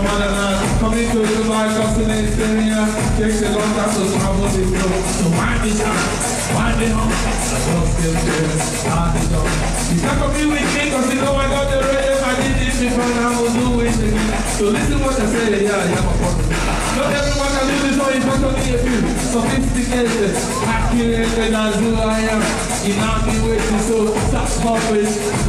coming to you by constant experience. Takes a long time to travel the globe. So wind me down, wind me home. I don't feel good, I'll be done. You can't compete with me, cause you know I got the radio. I did this before, now I'll do it again. So listen what I say, yeah, I'm a problem. Not everyone can do this, so it's not only a few. Sophisticated, accurate, and as who I am. You now be waiting, so that's my face.